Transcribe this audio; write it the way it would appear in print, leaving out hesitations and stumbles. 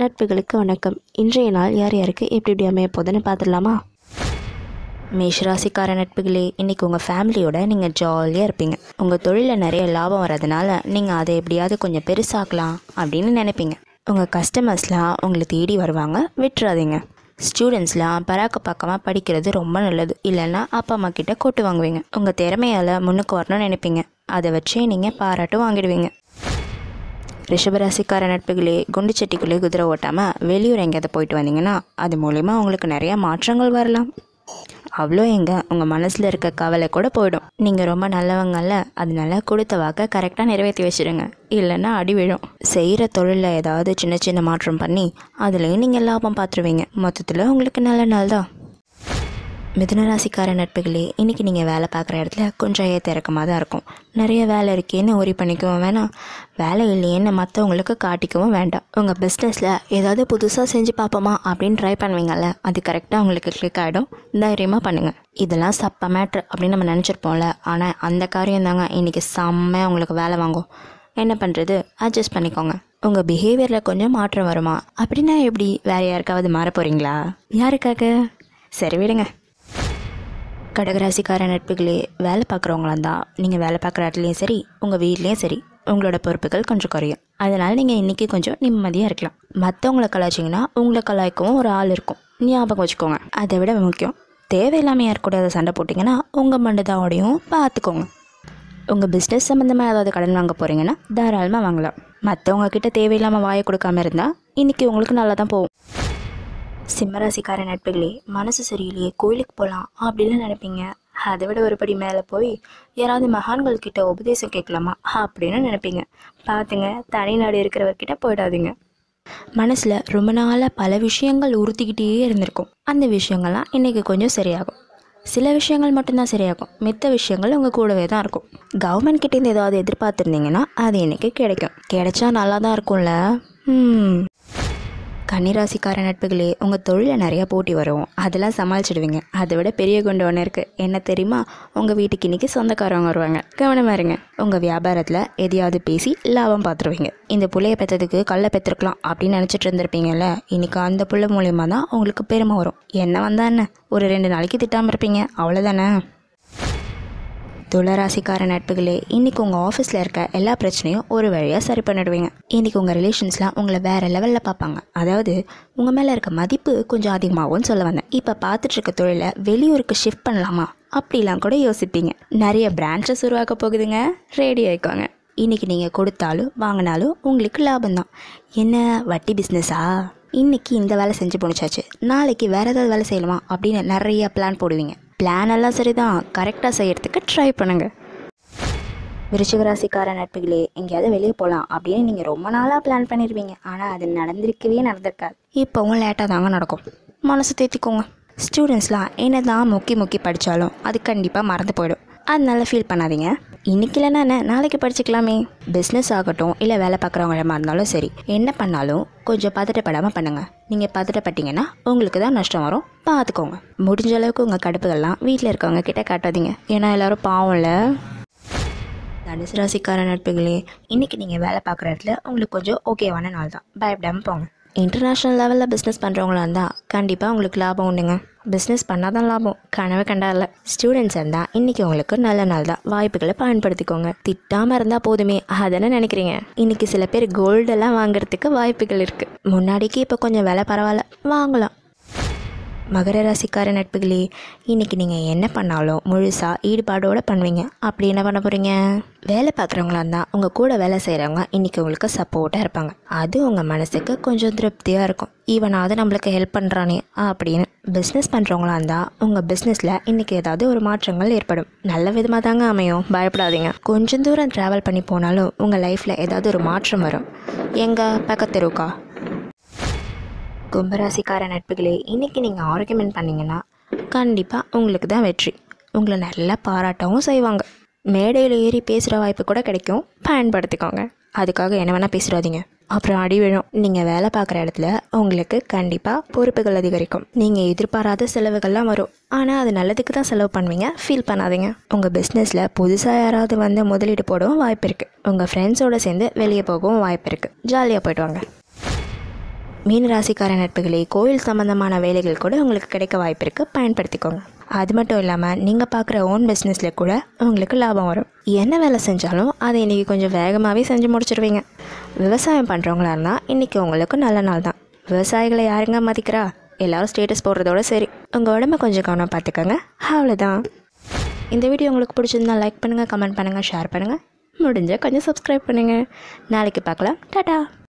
நட்புகளுக்கு வணக்கம். இன்றைய நாள் யார் யாருக்கு எப்படி எப்படி அமைய போதுன்னு பார்த்துடலாமா? மேஷராசிக்கார நட்புகளே, இன்றைக்கி உங்கள் ஃபேமிலியோட நீங்கள் ஜாலியாக இருப்பீங்க. உங்கள் தொழிலில் நிறைய லாபம் வர்றதுனால நீங்கள் அதை எப்படியாவது கொஞ்சம் பெருசாக்கலாம் அப்படின்னு நினைப்பீங்க. உங்கள் கஸ்டமர்ஸ்லாம் உங்களை தேடி வருவாங்க, விட்டுறாதீங்க. ஸ்டூடெண்ட்ஸ்லாம் பராக்க பக்கமாக படிக்கிறது ரொம்ப நல்லது, இல்லைன்னா அப்பா அம்மா கிட்ட கூட்டு வாங்குவீங்க. உங்கள் திறமையால் முன்னுக்கு வரணும்னு நினைப்பீங்க, அதை வச்சே நீங்கள் பாராட்டும் வாங்கிடுவீங்க. ரிஷபராசிக்கார நட்புகளே, குண்டுச்சட்டிக்குள்ளே குதிரை ஓட்டாமல் வெளியூர் எங்கேயாவது போயிட்டு வந்தீங்கன்னா அது மூலயமா உங்களுக்கு நிறையா மாற்றங்கள் வரலாம். அவ்வளோ எங்க உங்கள் மனசில் இருக்க கவலை கூட போயிடும். நீங்கள் ரொம்ப நல்லவங்கள்ல, அதனால கொடுத்த வாக்கை கரெக்டாக நிறைவேற்றி வச்சுடுங்க, இல்லைன்னா அடி விழும். செய்கிற தொழிலில் ஏதாவது சின்ன சின்ன மாற்றம் பண்ணி அதுலேயும் நீங்கள் லாபம் பார்த்துருவீங்க. மொத்தத்தில் உங்களுக்கு நல்ல நாள் தான். மிதுனராசிக்கார நட்புகளே, இன்றைக்கி நீங்கள் வேலை பார்க்குற இடத்துல கொஞ்சம் ஏத்திறக்கமாக தான் இருக்கும். நிறைய வேலை இருக்கேன்னு ஒரி பண்ணிக்கவும் வேணாம், வேலை இல்லையேன்னு மற்றவங்களுக்கு காட்டிக்கவும் வேண்டாம். உங்கள் பிஸ்னஸில் ஏதாவது புதுசாக செஞ்சு பார்ப்போமா அப்படின்னு ட்ரை பண்ணுவீங்கல்ல, அது கரெக்டாக உங்களுக்கு கிளிக் ஆகிடும். தைரியமாக பண்ணுங்கள். இதெல்லாம் சப்ப மேட்ரு அப்படின்னு நம்ம நினச்சிருப்போம்ல, ஆனால் அந்த காரியம் தாங்க இன்றைக்கி செம்மையாக உங்களுக்கு வேலை வாங்கும். என்ன பண்ணுறது, அட்ஜஸ்ட் பண்ணிக்கோங்க. உங்கள் பிஹேவியரில் கொஞ்சம் மாற்றம் வருமா? அப்படின்னா எப்படி, வேறு யாருக்காவது மாற போகிறீங்களா? யாருக்காக? சரி விடுங்க. கடகராசிக்கார நட்புகளே, வேலை பார்க்குறவங்களா தான் நீங்கள் வேலை பார்க்குற இடத்துலையும் சரி, உங்கள் வீட்லேயும் சரி, உங்களோட பொறுப்புகள் கொஞ்சம் குறையும். அதனால் நீங்கள் இன்றைக்கி கொஞ்சம் நிம்மதியாக இருக்கலாம். மற்றவங்களை கலாய்ச்சிங்கன்னா உங்களை கலாய்க்கவும் ஒரு ஆள் இருக்கும், ஞாபகம் வச்சுக்கோங்க. அதை விட முக்கியம், தேவையில்லாமல் யார் கூட அதை சண்டை போட்டிங்கன்னா உங்கள் மண்டதாவோடையும் பார்த்துக்கோங்க. உங்கள் பிஸ்னஸ் சம்மந்தமாக ஏதாவது கடன் வாங்க போகிறீங்கன்னா தாராளமாக வாங்கலாம். மற்றவங்க கிட்ட தேவையில்லாமல் வாயை கொடுக்காமல் இருந்தால் இன்றைக்கி உங்களுக்கு நல்லா தான் போகும். சிம்மராசிக்கார நட்புகளே, மனசு சரியில்லையே கோயிலுக்கு போகலாம் அப்படின்லாம் நினைப்பீங்க. அதை விட ஒருபடி மேலே போய் யாராவது மகான்கள் கிட்ட உபதேசம் கேட்கலாமா அப்படின்னு நினைப்பீங்க. பார்த்துங்க, தனிநாடு இருக்கிறவர்கிட்ட போயிடாதீங்க. மனசில் ரொம்ப நாளாக பல விஷயங்கள் உறுத்திக்கிட்டே இருந்திருக்கும். அந்த விஷயங்கள்லாம் இன்றைக்கி கொஞ்சம் சரியாகும். சில விஷயங்கள் மட்டும்தான் சரியாகும், மித்த விஷயங்கள் உங்கள் கூடவே தான் இருக்கும். கவர்மெண்ட் கிட்டேருந்து ஏதாவது எதிர்பார்த்துருந்தீங்கன்னா அது இன்றைக்கி கிடைக்கும். கிடைச்சா நல்லா தான் இருக்கும்ல. கன்னிராசிக்கார நட்புகளே, உங்கள் தொழிலில் நிறையா போட்டி வரும், அதெல்லாம் சமாளிச்சிடுவீங்க. அதை விட பெரிய குண்டு ஒன்று இருக்குது, என்ன தெரியுமா? உங்கள் வீட்டுக்கு இன்றைக்கி சொந்தக்காரவங்க வருவாங்க, கவனமாக இருங்க. உங்கள் வியாபாரத்தில் எதையாவது பேசி லாபம் பார்த்துருவீங்க. இந்த புள்ளைய பெற்றதுக்கு கல்லை பெற்றிருக்கலாம் அப்படின்னு நினச்சிட்டு இருந்திருப்பீங்கல்ல, இன்றைக்கி அந்த புள்ளை மூலயமா தான் உங்களுக்கு பெருமை வரும். என்ன வந்தால் என்ன, ஒரு 2 நாளைக்கு திட்டாமல் இருப்பீங்க, அவ்வளோதானே. துளராசிக்கார நட்புகளே, இன்றைக்கி உங்கள் ஆஃபீஸில் இருக்க எல்லா பிரச்சனையும் ஒரு வழியாக சரி பண்ணிடுவீங்க. இன்றைக்கி உங்கள் ரிலேஷன்ஸ்லாம் உங்களை வேறு லெவலில் பார்ப்பாங்க. அதாவது உங்கள் மேலே இருக்க மதிப்பு கொஞ்சம் அதிகமாகும்னு சொல்ல வந்தேன். இப்போ பார்த்துட்ருக்க தொழிலை வெளியூருக்கு ஷிஃப்ட் பண்ணலாமா அப்படிலாம் கூட யோசிப்பீங்க. நிறைய பிரான்ச்சஸ் உருவாக்க போகுதுங்க, ரெடி ஆகிக்கோங்க. இன்றைக்கி நீங்கள் கொடுத்தாலும் வாங்கினாலும் உங்களுக்கு லாபம்தான். என்ன வட்டி பிஸ்னஸா? இன்றைக்கி இந்த வேலை செஞ்சு போனிச்சாச்சு, நாளைக்கு வேறு ஏதாவது வேலை செய்யலாமா அப்படின்னு நிறையா பிளான் போடுவீங்க. பிளான் எல்லாம் சரி தான், கரெக்டாக செய்கிறதுக்கு ட்ரை பண்ணுங்கள். விருச்சிகராசிக்கார நட்புகளே, எங்கேயாவது வெளியே போகலாம் அப்படின்னு நீங்கள் ரொம்ப நாளாக பிளான் பண்ணிடுவீங்க. ஆனால் அது நடந்திருக்காது, இப்போவும் லேட்டாக தாங்க நடக்கும். மனசு தேத்திக்கோங்க. ஸ்டூடெண்ட்ஸ்லாம் என்ன தான் முக்கி படித்தாலும் அது கண்டிப்பாக மறந்து போயிடும், அதனால ஃபீல் பண்ணாதீங்க. இன்றைக்கி இல்லைன்னா என்ன, நாளைக்கு படிச்சுக்கலாமே. பிஸ்னஸ் ஆகட்டும் இல்லை வேலை பார்க்குறவங்களமா இருந்தாலும் சரி, என்ன பண்ணாலும் கொஞ்சம் பதட்டப்படாமல் பண்ணுங்கள். நீங்கள் பதட்டப்பட்டீங்கன்னா உங்களுக்கு தான் நஷ்டம் வரும், பார்த்துக்கோங்க. முடிஞ்ச அளவுக்கு உங்கள் கடுப்புகள்லாம் வீட்டில் இருக்கவங்க கிட்டே காட்டாதீங்க, ஏன்னா எல்லோரும் பாவம்ல. தனுசு ராசிக்கார நட்புகளே, இன்றைக்கி நீங்கள் வேலை பார்க்குற இடத்துல உங்களுக்கு கொஞ்சம் ஓகேவான நாள் தான், பயப்படாமல் போங்க. இன்டர்நேஷ்னல் லெவலில் பிஸ்னஸ் பண்ணுறவங்களா இருந்தால் கண்டிப்பாக உங்களுக்கு லாபம் உண்டுங்க. பிஸ்னஸ் பண்ணால் தான் லாபம், கனவு கண்டா இல்லை. ஸ்டூடெண்ட்ஸ் இருந்தால் இன்றைக்கி உங்களுக்கு நல்ல நாள் தான், வாய்ப்புகளை பயன்படுத்திக்கோங்க. திட்டாமல் இருந்தால் போதுமே, அதானே நினைக்கிறீங்க. இன்றைக்கி சில பேர் கோல்டெல்லாம் வாங்குறதுக்கு வாய்ப்புகள் இருக்குது. முன்னாடிக்கு இப்போ கொஞ்சம் விலை பரவாயில்ல, வாங்கலாம். மகர ராசிக்கார நட்புகளே, இன்றைக்கி நீங்கள் என்ன பண்ணாலும் முழுசாக ஈடுபாடோடு பண்ணுவீங்க. அப்படி என்ன பண்ண போகிறீங்க? வேலை பார்க்குறவங்களா இருந்தால் உங்கள் கூட வேலை செய்கிறவங்க இன்றைக்கி உங்களுக்கு சப்போர்ட்டாக இருப்பாங்க. அது உங்கள் மனசுக்கு கொஞ்சம் திருப்தியாக இருக்கும், ஈவனாவது நம்மளுக்கு ஹெல்ப் பண்ணுறானே அப்படின்னு. பிஸ்னஸ் பண்ணுறவங்களா இருந்தால் உங்கள் பிஸ்னஸில் இன்றைக்கி ஏதாவது ஒரு மாற்றங்கள் ஏற்படும், நல்ல விதமாக தாங்க அமையும், பயப்படாதீங்க. கொஞ்சம் தூரம் ட்ராவல் பண்ணி போனாலும் உங்கள் லைஃப்பில் ஏதாவது ஒரு மாற்றம் வரும். எங்கள் பக்கத்தெருவுக்கா? கும்பராசிக்கார நட்புகளே, இன்றைக்கி நீங்கள் ஆர்கியூமெண்ட் பண்ணிங்கன்னா கண்டிப்பாக உங்களுக்கு தான் வெற்றி. உங்களை நல்லா பாராட்டவும் செய்வாங்க. மேடையில் ஏறி பேசுகிற வாய்ப்பு கூட கிடைக்கும், பயன்படுத்திக்கோங்க. அதுக்காக என்ன வேணால் பேசுறாதீங்க, அப்புறம் அடி விழும். நீங்கள் வேலை பார்க்குற இடத்துல உங்களுக்கு கண்டிப்பாக பொறுப்புகள் அதிகரிக்கும். நீங்கள் எதிர்பாராத செலவுகள்லாம் வரும், ஆனால் அது நல்லதுக்கு தான் செலவு பண்ணுவீங்க, ஃபீல் பண்ணாதீங்க. உங்கள் பிஸ்னஸில் புதுசாக யாராவது வந்து முதலீடு போடவும் வாய்ப்பு இருக்குது. உங்கள் ஃப்ரெண்ட்ஸோடு சேர்ந்து வெளியே போகவும் வாய்ப்பு இருக்குது, ஜாலியாக போய்ட்டு வாங்க. மீனராசிக்கார நட்புகளே, கோயில் சம்பந்தமான வேலைகள் கூட உங்களுக்கு கிடைக்க வாய்ப்பிற்கு பயன்படுத்திக்கோங்க. அது மட்டும் இல்லாமல் நீங்கள் பார்க்குற ஓன் பிஸ்னஸில் கூட உங்களுக்கு லாபம் வரும். என்ன வேலை செஞ்சாலும் அதை இன்றைக்கி கொஞ்சம் வேகமாகவே செஞ்சு முடிச்சிருவீங்க. விவசாயம் பண்ணுறவங்களா இருந்தால் இன்றைக்கி உங்களுக்கு நல்ல நாள் தான். விவசாயிகளை யாருங்க மதிக்கிறா? எல்லோரும் ஸ்டேட்டஸ் போடுறதோட சரி. உங்கள் உடம்பை கொஞ்சம் கவனம் பார்த்துக்கோங்க. அவ்வளோதான். இந்த வீடியோ உங்களுக்கு பிடிச்சிருந்தா லைக் பண்ணுங்கள், கமெண்ட் பண்ணுங்கள், ஷேர் பண்ணுங்கள். முடிஞ்சால் கொஞ்சம் சப்ஸ்கிரைப் பண்ணுங்கள். நாளைக்கு பார்க்கலாம். டாடா.